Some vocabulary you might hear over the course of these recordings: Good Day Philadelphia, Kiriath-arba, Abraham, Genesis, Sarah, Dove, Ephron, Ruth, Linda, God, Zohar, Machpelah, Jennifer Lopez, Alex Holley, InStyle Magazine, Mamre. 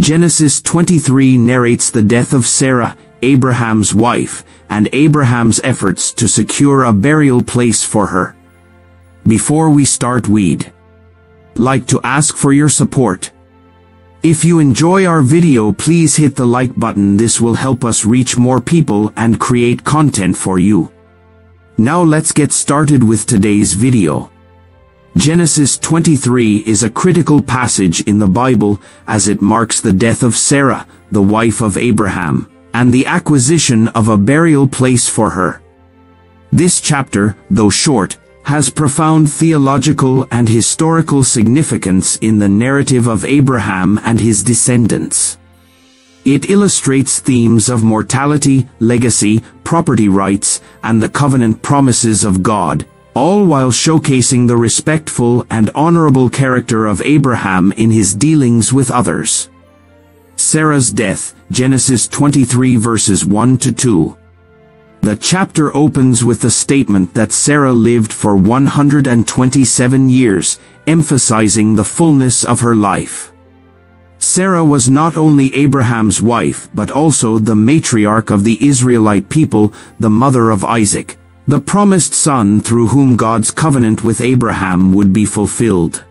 Genesis 23 narrates the death of Sarah, Abraham's wife, and Abraham's efforts to secure a burial place for her. Before we start, we'd like to ask for your support. If you enjoy our video, please hit the like button. This will help us reach more people and create content for you. Now let's get started with today's video. Genesis 23 is a critical passage in the Bible as it marks the death of Sarah, the wife of Abraham, and the acquisition of a burial place for her. This chapter, though short, has profound theological and historical significance in the narrative of Abraham and his descendants. It illustrates themes of mortality, legacy, property rights, and the covenant promises of God, all while showcasing the respectful and honorable character of Abraham in his dealings with others. Sarah's death, Genesis 23 verses 1 to 2. The chapter opens with the statement that Sarah lived for 127 years, emphasizing the fullness of her life. Sarah was not only Abraham's wife, but also the matriarch of the Israelite people, the mother of Isaac, the promised son through whom God's covenant with Abraham would be fulfilled.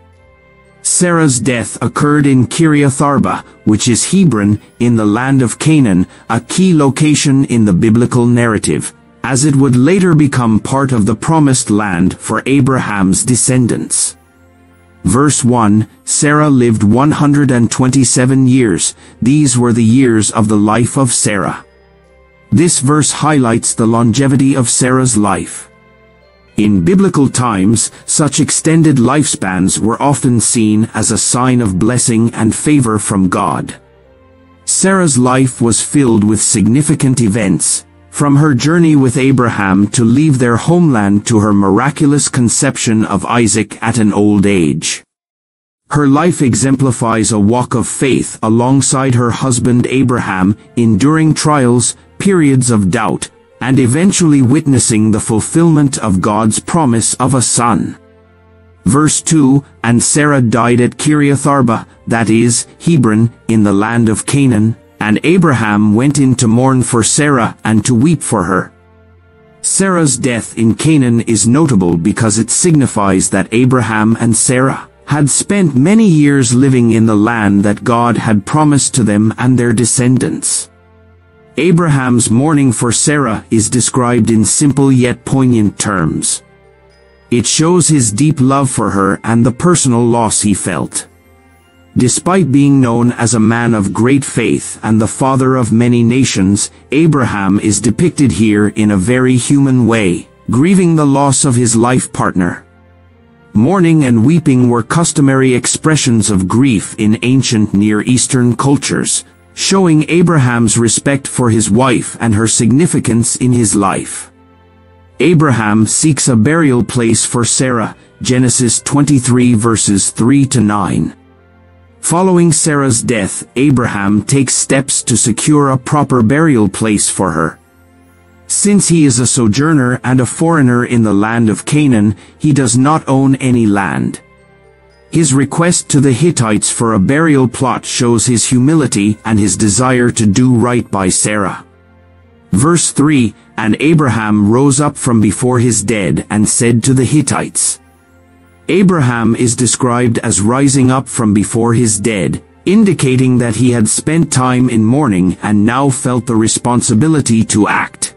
Sarah's death occurred in Kiriath-arba, which is Hebron, in the land of Canaan, a key location in the biblical narrative, as it would later become part of the promised land for Abraham's descendants. Verse 1, Sarah lived 127 years, these were the years of the life of Sarah. This verse highlights the longevity of Sarah's life. In biblical times, such extended lifespans were often seen as a sign of blessing and favor from God. Sarah's life was filled with significant events, from her journey with Abraham to leave their homeland to her miraculous conception of Isaac at an old age. Her life exemplifies a walk of faith alongside her husband Abraham, enduring trials, periods of doubt, and eventually witnessing the fulfillment of God's promise of a son. Verse 2, and Sarah died at Kiriath-arba, that is, Hebron, in the land of Canaan, and Abraham went in to mourn for Sarah and to weep for her. Sarah's death in Canaan is notable because it signifies that Abraham and Sarah had spent many years living in the land that God had promised to them and their descendants. Abraham's mourning for Sarah is described in simple yet poignant terms. It shows his deep love for her and the personal loss he felt. Despite being known as a man of great faith and the father of many nations, Abraham is depicted here in a very human way, grieving the loss of his life partner. Mourning and weeping were customary expressions of grief in ancient Near Eastern cultures, showing Abraham's respect for his wife and her significance in his life. Abraham seeks a burial place for Sarah, Genesis 23 verses 3 to 9. Following Sarah's death, Abraham takes steps to secure a proper burial place for her. Since he is a sojourner and a foreigner in the land of Canaan, he does not own any land. His request to the Hittites for a burial plot shows his humility and his desire to do right by Sarah. Verse 3, and Abraham rose up from before his dead and said to the Hittites. Abraham is described as rising up from before his dead, indicating that he had spent time in mourning and now felt the responsibility to act.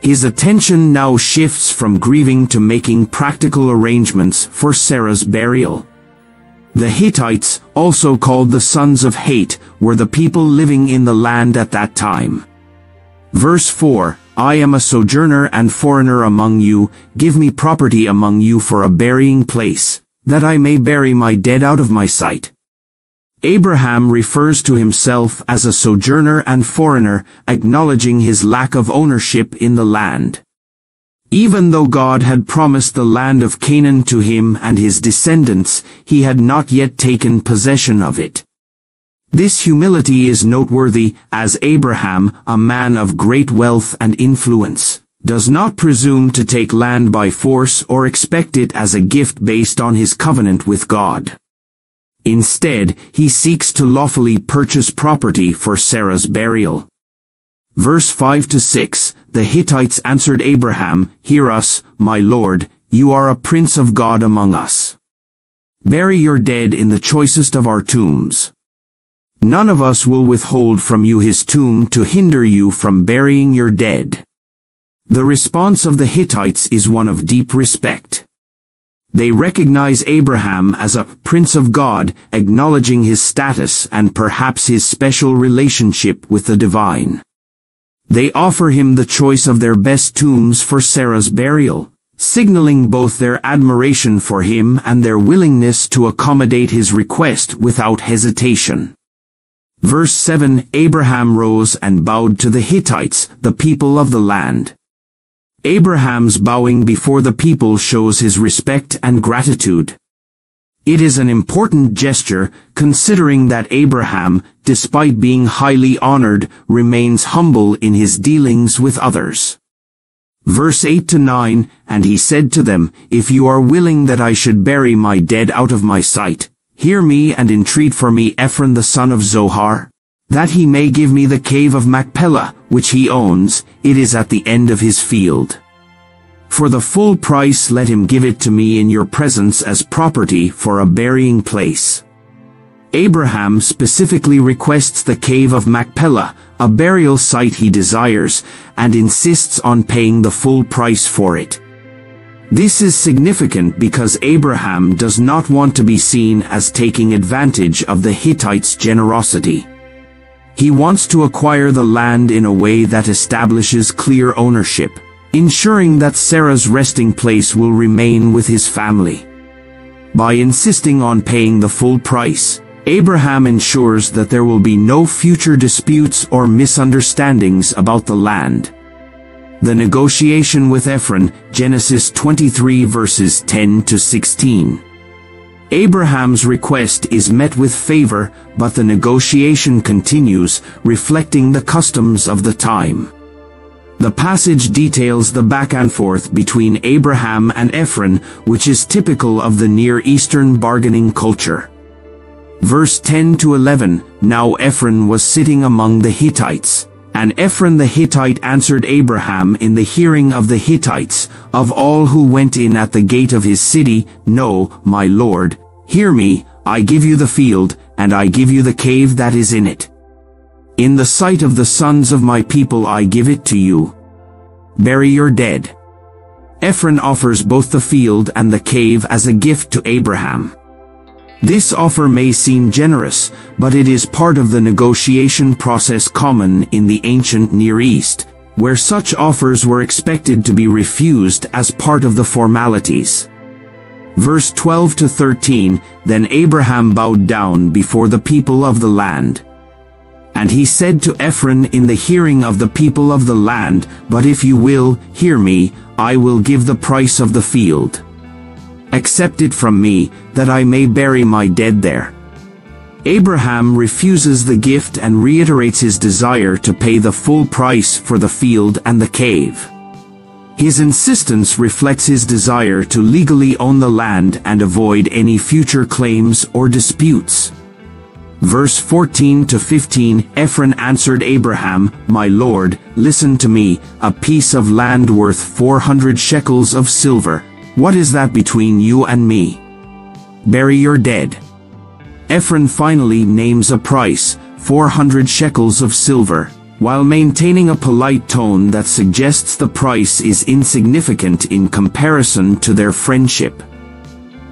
His attention now shifts from grieving to making practical arrangements for Sarah's burial. The Hittites, also called the sons of Hate, were the people living in the land at that time. Verse 4, I am a sojourner and foreigner among you, give me property among you for a burying place, that I may bury my dead out of my sight. Abraham refers to himself as a sojourner and foreigner, acknowledging his lack of ownership in the land. Even though God had promised the land of Canaan to him and his descendants, he had not yet taken possession of it. This humility is noteworthy, as Abraham, a man of great wealth and influence, does not presume to take land by force or expect it as a gift based on his covenant with God. Instead, he seeks to lawfully purchase property for Sarah's burial. Verse 5-6, the Hittites answered Abraham, "Hear us, my lord, you are a prince of God among us. Bury your dead in the choicest of our tombs. None of us will withhold from you his tomb to hinder you from burying your dead." The response of the Hittites is one of deep respect. They recognize Abraham as a prince of God, acknowledging his status and perhaps his special relationship with the divine. They offer him the choice of their best tombs for Sarah's burial, signaling both their admiration for him and their willingness to accommodate his request without hesitation. Verse 7, Abraham rose and bowed to the Hittites, the people of the land. Abraham's bowing before the people shows his respect and gratitude. It is an important gesture, considering that Abraham, despite being highly honored, remains humble in his dealings with others. Verse 8-9, and he said to them, "If you are willing that I should bury my dead out of my sight, hear me and entreat for me Ephron the son of Zohar, that he may give me the cave of Machpelah, which he owns, it is at the end of his field. For the full price let him give it to me in your presence as property for a burying place." Abraham specifically requests the cave of Machpelah, a burial site he desires, and insists on paying the full price for it. This is significant because Abraham does not want to be seen as taking advantage of the Hittites' generosity. He wants to acquire the land in a way that establishes clear ownership, ensuring that Sarah's resting place will remain with his family. By insisting on paying the full price, Abraham ensures that there will be no future disputes or misunderstandings about the land. The negotiation with Ephron, Genesis 23 verses 10-16. Abraham's request is met with favor, but the negotiation continues, reflecting the customs of the time. The passage details the back and forth between Abraham and Ephron, which is typical of the Near Eastern bargaining culture. Verse 10-11, now Ephron was sitting among the Hittites. And Ephron the Hittite answered Abraham in the hearing of the Hittites, "Of all who went in at the gate of his city, no, my lord, hear me, I give you the field, and I give you the cave that is in it. In the sight of the sons of my people I give it to you. Bury your dead." Ephron offers both the field and the cave as a gift to Abraham. This offer may seem generous, but it is part of the negotiation process common in the ancient Near East, where such offers were expected to be refused as part of the formalities. Verse 12-13, then Abraham bowed down before the people of the land. And he said to Ephron in the hearing of the people of the land, "But if you will, hear me, I will give the price of the field. Accept it from me, that I may bury my dead there." Abraham refuses the gift and reiterates his desire to pay the full price for the field and the cave. His insistence reflects his desire to legally own the land and avoid any future claims or disputes. Verse 14-15, Ephron answered Abraham, "My lord, listen to me, a piece of land worth 400 shekels of silver, what is that between you and me? Bury your dead." Ephron finally names a price, 400 shekels of silver, while maintaining a polite tone that suggests the price is insignificant in comparison to their friendship.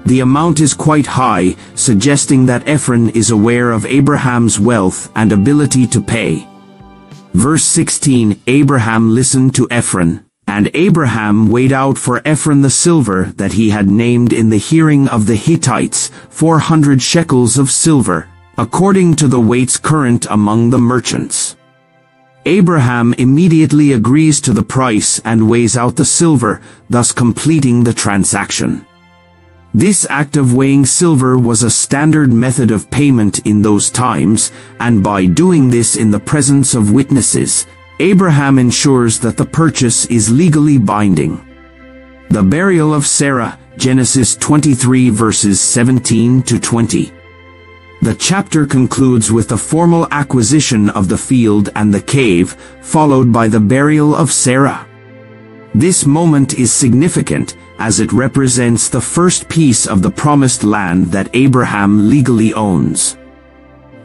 The amount is quite high, suggesting that Ephron is aware of Abraham's wealth and ability to pay. Verse 16, Abraham listened to Ephron. And Abraham weighed out for Ephron the silver that he had named in the hearing of the Hittites, 400 shekels of silver, according to the weights current among the merchants. Abraham immediately agrees to the price and weighs out the silver, thus completing the transaction. This act of weighing silver was a standard method of payment in those times, and by doing this in the presence of witnesses, Abraham ensures that the purchase is legally binding. The burial of Sarah, Genesis 23 verses 17 to 20. The chapter concludes with the formal acquisition of the field and the cave, followed by the burial of Sarah. This moment is significant, as it represents the first piece of the promised land that Abraham legally owns.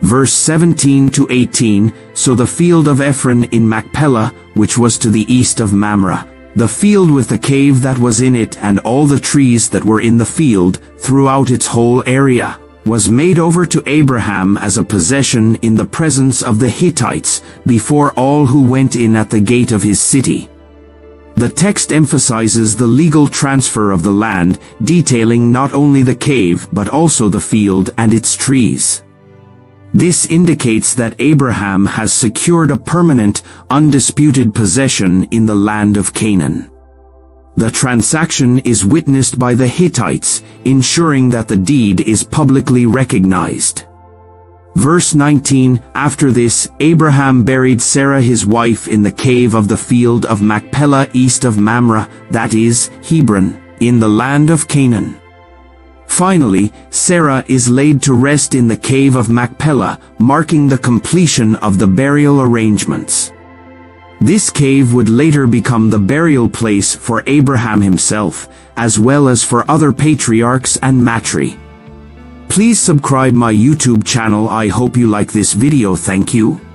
Verse 17 to 18, so the field of Ephron in Machpelah, which was to the east of Mamre, the field with the cave that was in it and all the trees that were in the field, throughout its whole area, was made over to Abraham as a possession in the presence of the Hittites, before all who went in at the gate of his city. The text emphasizes the legal transfer of the land, detailing not only the cave but also the field and its trees. This indicates that Abraham has secured a permanent, undisputed possession in the land of Canaan. The transaction is witnessed by the Hittites, ensuring that the deed is publicly recognized. Verse 19, after this, Abraham buried Sarah his wife in the cave of the field of Machpelah east of Mamre, that is, Hebron, in the land of Canaan. Finally, Sarah is laid to rest in the cave of Machpelah, marking the completion of the burial arrangements. This cave would later become the burial place for Abraham himself, as well as for other patriarchs and Mamre. Please subscribe my YouTube channel. I hope you like this video. Thank you.